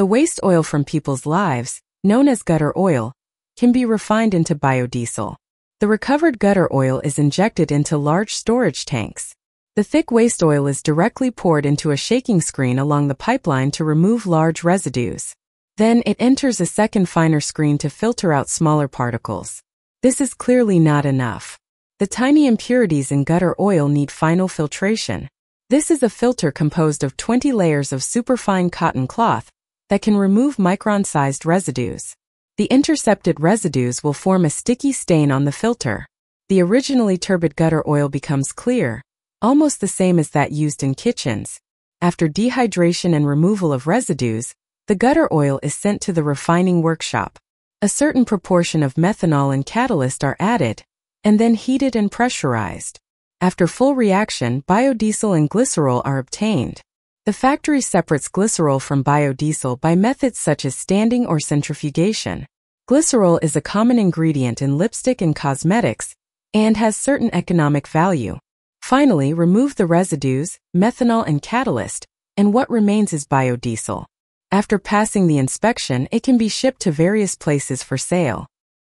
The waste oil from people's lives, known as gutter oil, can be refined into biodiesel. The recovered gutter oil is injected into large storage tanks. The thick waste oil is directly poured into a shaking screen along the pipeline to remove large residues. Then it enters a second finer screen to filter out smaller particles. This is clearly not enough. The tiny impurities in gutter oil need final filtration. This is a filter composed of 20 layers of superfine cotton cloth that can remove micron-sized residues. The intercepted residues will form a sticky stain on the filter. The originally turbid gutter oil becomes clear, almost the same as that used in kitchens. After dehydration and removal of residues, the gutter oil is sent to the refining workshop. A certain proportion of methanol and catalyst are added, and then heated and pressurized. After full reaction, biodiesel and glycerol are obtained. The factory separates glycerol from biodiesel by methods such as standing or centrifugation. Glycerol is a common ingredient in lipstick and cosmetics and has certain economic value. Finally, remove the residues, methanol and catalyst, and what remains is biodiesel. After passing the inspection, it can be shipped to various places for sale.